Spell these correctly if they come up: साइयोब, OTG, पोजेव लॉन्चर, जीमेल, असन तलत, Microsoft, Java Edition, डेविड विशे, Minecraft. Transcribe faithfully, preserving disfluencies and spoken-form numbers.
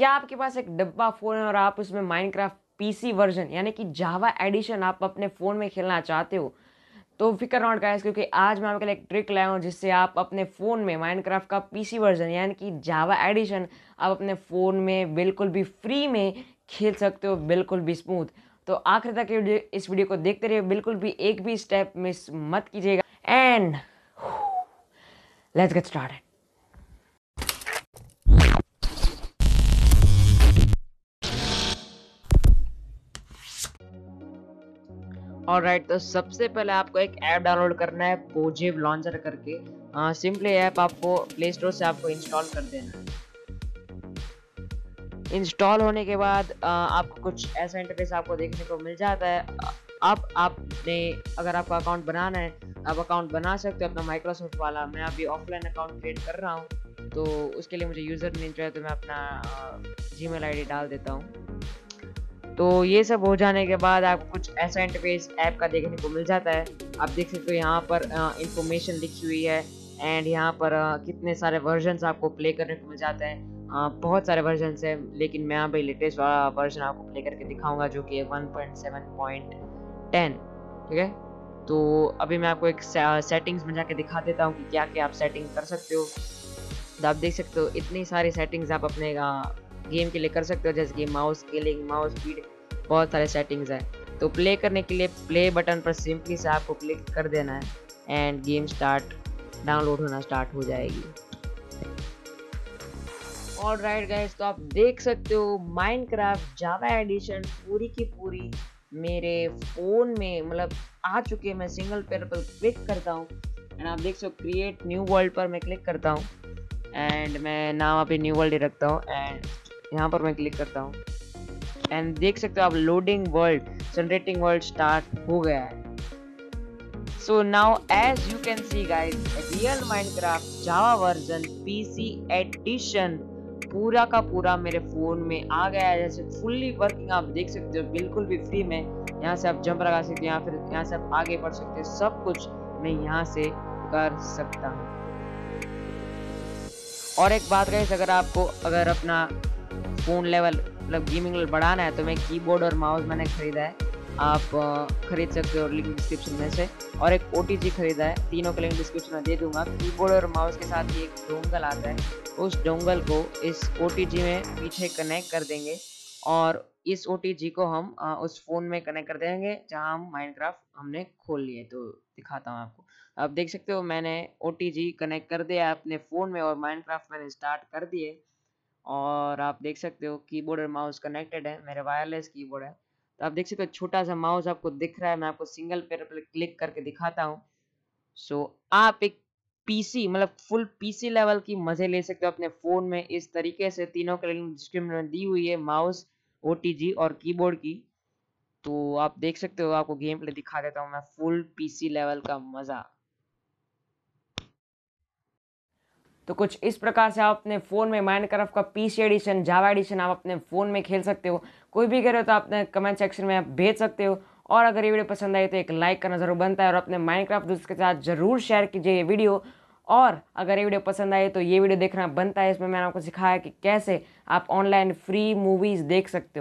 क्या आपके पास एक डब्बा फ़ोन है और आप उसमें माइनक्राफ्ट पीसी वर्जन यानी कि जावा एडिशन आप अपने फ़ोन में खेलना चाहते हो, तो फिकर नॉट गाइस, क्योंकि आज मैं आपके लिए एक ट्रिक लाया हूँ जिससे आप अपने फ़ोन में माइनक्राफ्ट का पीसी वर्जन यानी कि जावा एडिशन आप अपने फ़ोन में बिल्कुल भी फ्री में खेल सकते हो, बिल्कुल भी स्मूथ। तो आखिर तक इस वीडियो को देखते रहिए, बिल्कुल भी एक भी स्टेप मिस मत कीजिएगा। And let's get started. Alright, तो सबसे पहले आपको एक ऐप डाउनलोड करना है पोजेव लॉन्चर करके। सिंपली ऐप आपको प्ले स्टोर से आपको इंस्टॉल कर देना है। इंस्टॉल होने के बाद आ, आपको कुछ ऐसा इंटरफेस आपको देखने को मिल जाता है। अब आपने अगर आपका अकाउंट बनाना है आप अकाउंट बना सकते हो अपना माइक्रोसॉफ्ट वाला। मैं अभी ऑफलाइन अकाउंट क्रिएट कर रहा हूँ, तो उसके लिए मुझे यूज़र नेम चाहिए, तो मैं अपना जीमेल आईडी डाल देता हूँ। तो ये सब हो जाने के बाद आपको कुछ ऐसा इंटरफेस ऐप का देखने को मिल जाता है। आप देख सकते हो यहाँ पर इंफॉर्मेशन लिखी हुई है एंड यहाँ पर आ, कितने सारे वर्जन्स आपको प्ले करने को मिल जाते हैं। आ, बहुत सारे वर्जन्स हैं, लेकिन मैं यहाँ पर लेटेस्ट वाला वर्जन आपको प्ले करके दिखाऊंगा जो कि one point seven point ten. ठीक है, तो अभी मैं आपको एक सेटिंग्स में जाके दिखा देता हूँ कि क्या क्या आप सेटिंग कर सकते हो। तो आप देख सकते हो इतनी सारी सेटिंग्स आप अपने आ, गेम के लिए कर सकते हो, जैसे कि माउस स्केलिंग, माउस स्पीड, बहुत सारे सेटिंग्स हैं। तो प्ले करने के लिए प्ले बटन पर सिंपली से आपको क्लिक कर देना है एंड गेम स्टार्ट डाउनलोड होना स्टार्ट हो जाएगी। ऑलराइट गाइस, तो आप देख सकते हो माइनक्राफ्ट जावा एडिशन पूरी की पूरी मेरे फ़ोन में मतलब आ चुके हैं। मैं सिंगल पेयर पर क्लिक करता हूँ एंड आप देख सकते हो क्रिएट न्यू वर्ल्ड पर मैं क्लिक करता हूँ एंड मैं नाम अभी न्यू वर्ल्ड रखता हूँ एंड यहाँ पर मैं क्लिक करता हूँ एंड देख सकते हो आप loading world generating world start हो गया है। So now as you can see guys, real Minecraft Java version PC edition पूरा का पूरा मेरे फोन में आ गया है, जैसे फुल्ली वर्किंग। आप देख सकते हो बिल्कुल भी फ्री में, यहाँ से आप जंप लगा सकते हो या फिर यहाँ से आप आगे बढ़ सकते हो। सब कुछ मैं यहाँ से कर सकता हूँ। और एक बात गाइस, अगर आपको अगर अपना फ़ोन लेवल मतलब गेमिंग लेवल बढ़ाना है तो मैं कीबोर्ड और माउस मैंने ख़रीदा है, आप ख़रीद सकते हो लिंक डिस्क्रिप्शन में से। और एक ओटीजी ख़रीदा है, तीनों का लिंक डिस्क्रिप्शन में दे दूंगा। कीबोर्ड और माउस के साथ ही एक डोंगल आता है, उस डोंगल को इस ओटीजी में पीछे कनेक्ट कर देंगे और इस ओटीजी को हम आ, उस फ़ोन में कनेक्ट कर देंगे जहाँ हम माइनक्राफ्ट हमने खोल लिए। तो दिखाता हूँ आपको, आप देख सकते हो मैंने ओटीजी कनेक्ट कर दिया अपने फ़ोन में और माइनक्राफ्ट मैंने स्टार्ट कर दिए। और आप देख सकते हो कीबोर्ड और माउस कनेक्टेड है, मेरे वायरलेस कीबोर्ड है। तो आप देख सकते हो छोटा सा माउस आपको दिख रहा है, मैं आपको सिंगल पेयर पर क्लिक करके दिखाता हूँ। सो आप एक पीसी मतलब फुल पीसी लेवल की मज़े ले सकते हो अपने फ़ोन में इस तरीके से। तीनों के लिए डिस्क्रिप्शन में दी हुई है, माउस, ओटीजी और कीबोर्ड की। तो आप देख सकते हो, आपको गेम प्ले दिखा देता हूँ मैं, फुल पीसी लेवल का मज़ा। तो कुछ इस प्रकार से आप अपने फ़ोन में माइनक्राफ्ट का पीसी एडिशन जावा एडिशन आप अपने फ़ोन में खेल सकते हो। कोई भी कह रहे हो तो आप अपने कमेंट सेक्शन में आप भेज सकते हो। और अगर ये वीडियो पसंद आई तो एक लाइक करना जरूर बनता है और अपने माइनक्राफ्ट दोस्त के साथ जरूर शेयर कीजिए ये वीडियो। और अगर ये वीडियो पसंद आए तो ये वीडियो देखना बनता है, इसमें मैंने आपको सिखाया कि कैसे आप ऑनलाइन फ्री मूवीज़ देख सकते हो।